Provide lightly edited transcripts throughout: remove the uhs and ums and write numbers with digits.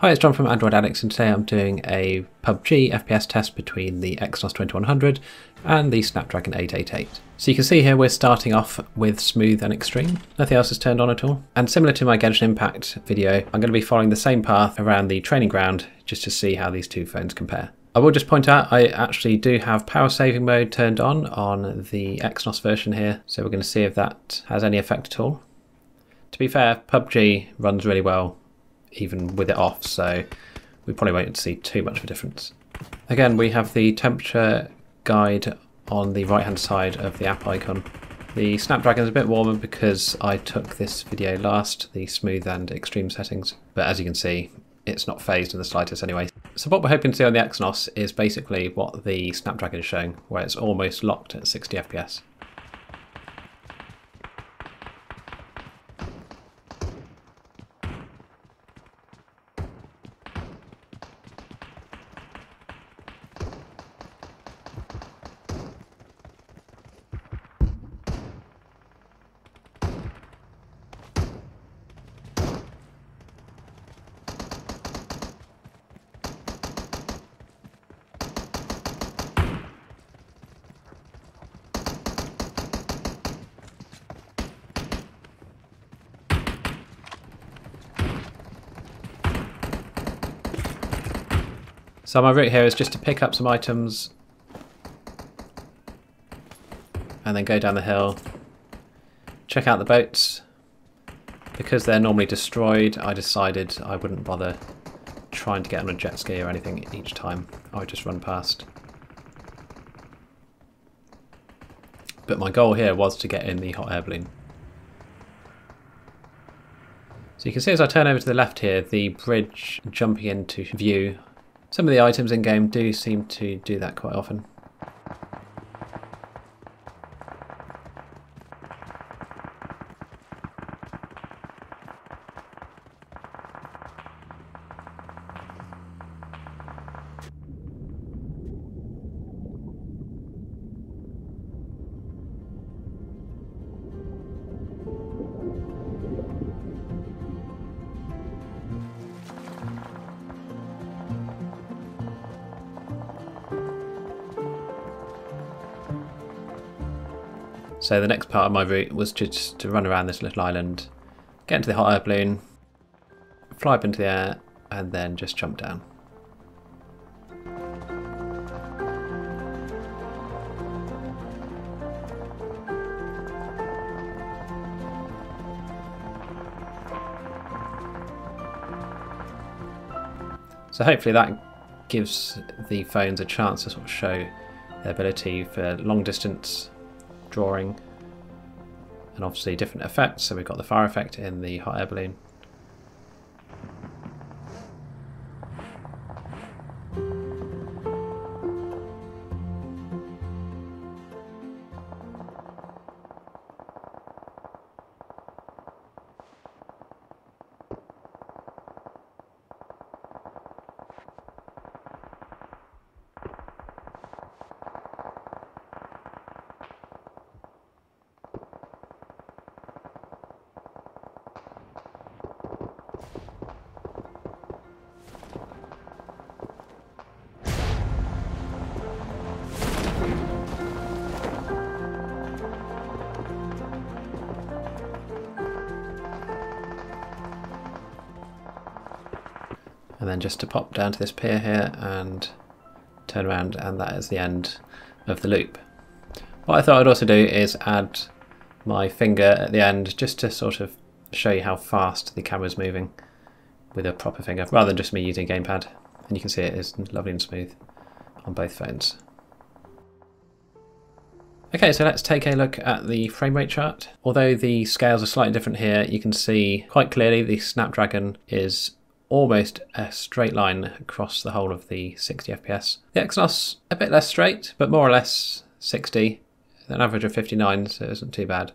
Hi, it's John from Android Addicts, and today I'm doing a PUBG FPS test between the Exynos 2100 and the Snapdragon 888. So you can see here we're starting off with smooth and extreme. Nothing else is turned on at all. And similar to my Genshin Impact video, I'm going to be following the same path around the training ground just to see how these two phones compare. I will just point out I actually do have power saving mode turned on the Exynos version here, so we're going to see if that has any effect at all. To be fair, PUBG runs really well even with it off, so we probably won't see too much of a difference. Again, we have the temperature guide on the right hand side of the app icon. The Snapdragon is a bit warmer because I took this video last, the smooth and extreme settings, but as you can see it's not phased in the slightest anyway. So what we're hoping to see on the Exynos is basically what the Snapdragon is showing, where it's almost locked at 60 FPS. So my route here is just to pick up some items and then go down the hill, check out the boats. Because they're normally destroyed, I decided I wouldn't bother trying to get on a jet ski or anything each time. I would just run past. But my goal here was to get in the hot air balloon. So you can see as I turn over to the left here, the bridge jumping into view. Some of the items in game do seem to do that quite often. So the next part of my route was just to run around this little island, get into the hot air balloon, fly up into the air, and then just jump down. So hopefully that gives the phones a chance to sort of show their ability for long distance drawing, and obviously different effects. So we've got the fire effect in the hot air balloon. And then just to pop down to this pier here and turn around, and that is the end of the loop. What I thought I'd also do is add my finger at the end just to sort of show you how fast the camera's moving with a proper finger rather than just me using a gamepad. And you can see it is lovely and smooth on both phones. Okay, so let's take a look at the frame rate chart. Although the scales are slightly different here, you can see quite clearly the Snapdragon is almost a straight line across the whole of the 60 FPS. The Exynos, a bit less straight, but more or less 60, an average of 59, so it isn't too bad.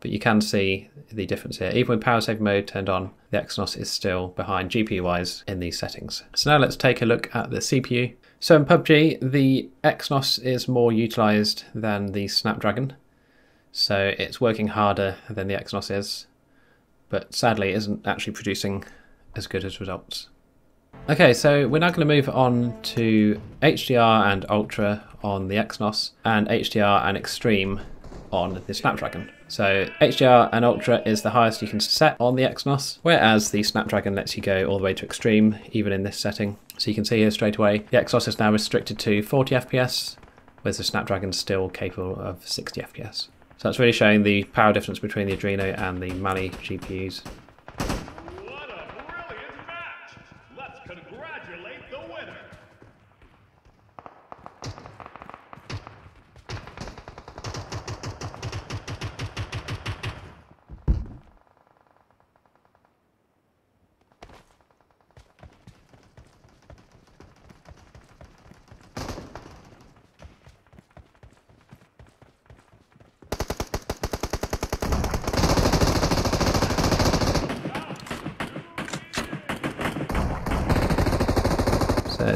But you can see the difference here. Even with power saving mode turned on, the Exynos is still behind GPU-wise in these settings. So now let's take a look at the CPU. So in PUBG, the Exynos is more utilised than the Snapdragon. So it's working harder than the Exynos is, but sadly it isn't actually producing as good as results. Okay, so we're now going to move on to HDR and Ultra on the Exynos and HDR and Extreme on the Snapdragon. So HDR and Ultra is the highest you can set on the Exynos, whereas the Snapdragon lets you go all the way to Extreme, even in this setting. So you can see here straight away, the Exynos is now restricted to 40 FPS, whereas the Snapdragon is still capable of 60 FPS. So that's really showing the power difference between the Adreno and the Mali GPUs.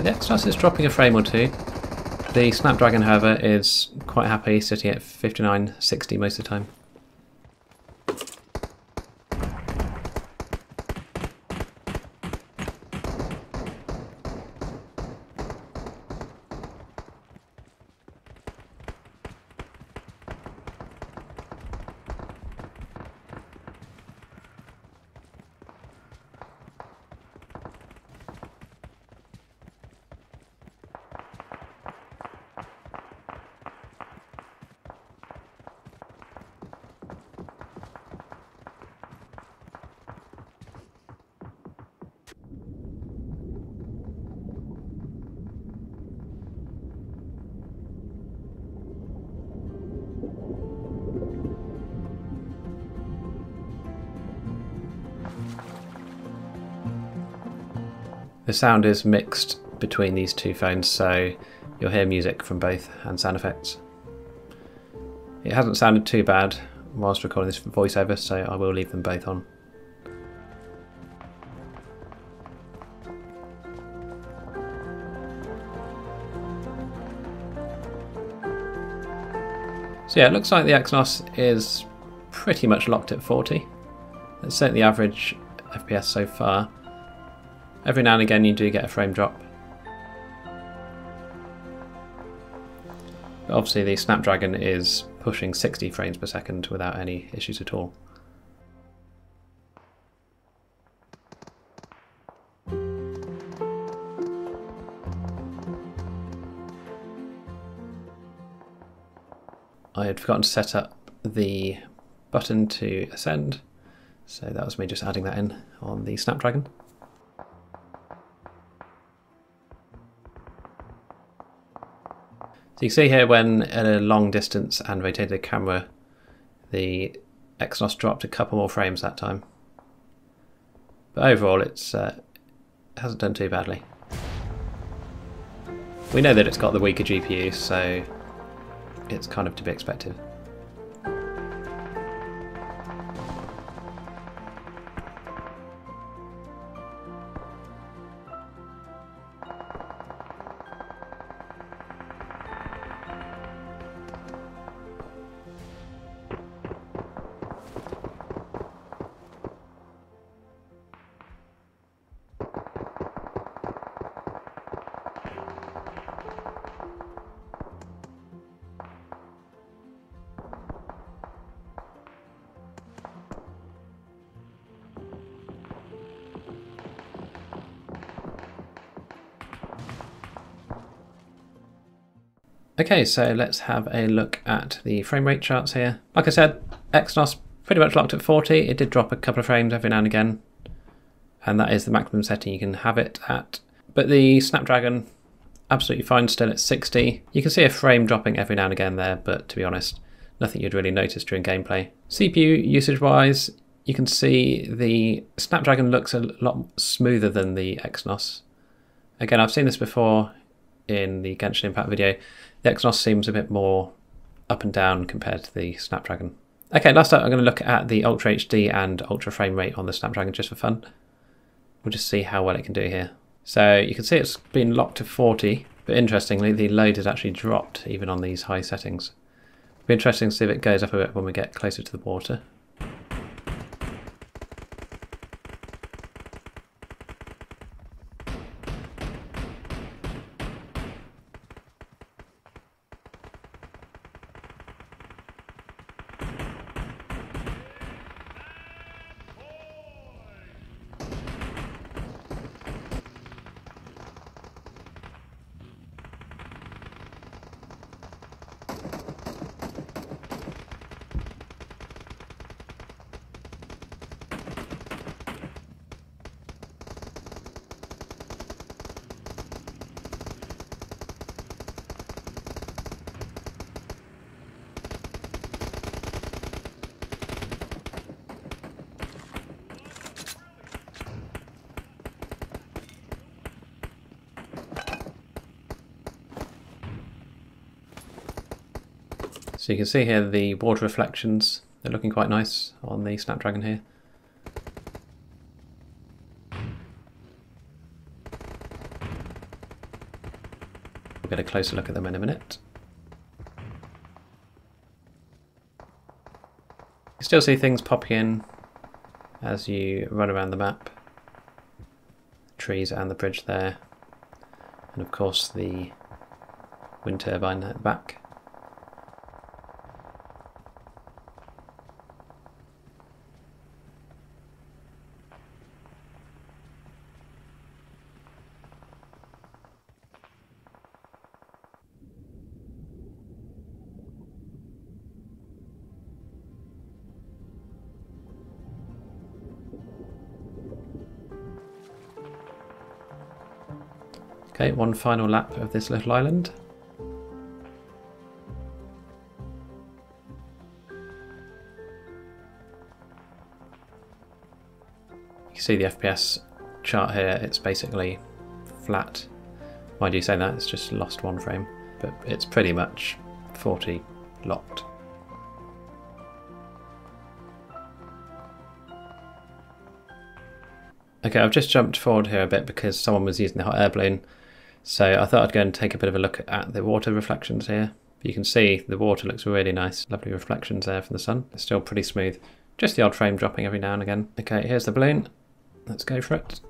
The Exynos is dropping a frame or two. The Snapdragon, however, is quite happy sitting at 5960 most of the time. The sound is mixed between these two phones, so you'll hear music from both and sound effects. It hasn't sounded too bad whilst recording this voiceover, so I will leave them both on. So yeah, it looks like the Exynos is pretty much locked at 40. That's certainly the average FPS so far. Every now and again you do get a frame drop. But obviously the Snapdragon is pushing 60 frames per second without any issues at all. I had forgotten to set up the button to ascend, so that was me just adding that in on the Snapdragon. So you can see here when at a long distance and rotated the camera, the Exynos dropped a couple more frames that time. But overall it hasn't done too badly. We know that it's got the weaker GPU, so it's kind of to be expected. Okay, so let's have a look at the frame rate charts here. Like I said, Exynos pretty much locked at 40. It did drop a couple of frames every now and again, and that is the maximum setting you can have it at. But the Snapdragon, absolutely fine still at 60. You can see a frame dropping every now and again there, but to be honest, nothing you'd really notice during gameplay. CPU usage-wise, you can see the Snapdragon looks a lot smoother than the Exynos. Again, I've seen this before in the Genshin Impact video. The Exynos seems a bit more up and down compared to the Snapdragon. Okay, last up I'm going to look at the Ultra HD and Ultra frame rate on the Snapdragon just for fun. We'll just see how well it can do here. So you can see it's been locked to 40, but interestingly the load has actually dropped even on these high settings. It'll be interesting to see if it goes up a bit when we get closer to the water. So you can see here the water reflections, they're looking quite nice on the Snapdragon here. We'll get a closer look at them in a minute. You still see things popping in as you run around the map. Trees and the bridge there, and of course the wind turbine at the back. Okay, one final lap of this little island. You can see the FPS chart here, it's basically flat. Why do you say that? It's just lost one frame, but it's pretty much 40 locked. Okay, I've just jumped forward here a bit because someone was using the hot air balloon. So I thought I'd go and take a bit of a look at the water reflections here. You can see the water looks really nice, lovely reflections there from the sun. It's still pretty smooth, just the odd frame dropping every now and again. Okay, here's the balloon, let's go for it.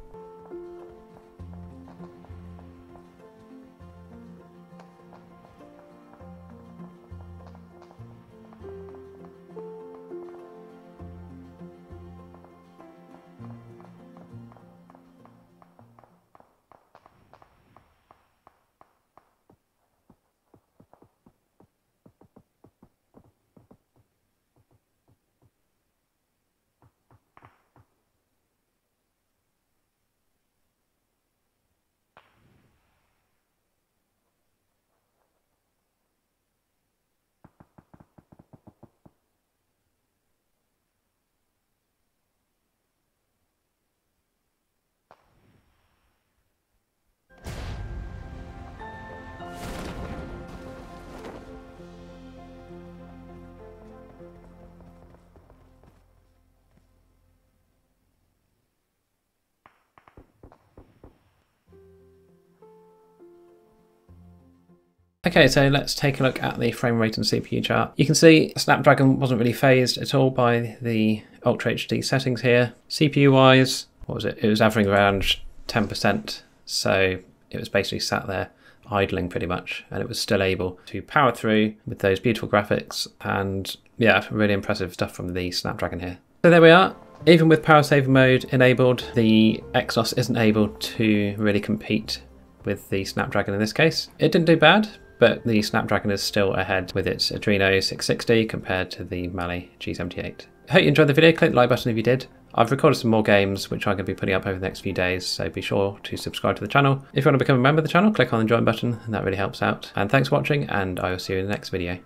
Okay, so let's take a look at the frame rate and CPU chart. You can see Snapdragon wasn't really phased at all by the Ultra HD settings here. CPU wise, what was it? It was averaging around 10%, so it was basically sat there idling pretty much, and it was still able to power through with those beautiful graphics, and yeah, really impressive stuff from the Snapdragon here. So there we are. Even with power saver mode enabled, the Exynos isn't able to really compete with the Snapdragon in this case. It didn't do bad, but the Snapdragon is still ahead with its Adreno 660 compared to the Mali G78. I hope you enjoyed the video. Click the like button if you did. I've recorded some more games which I'm going to be putting up over the next few days, so be sure to subscribe to the channel. If you want to become a member of the channel, click on the join button and that really helps out. And thanks for watching, and I will see you in the next video.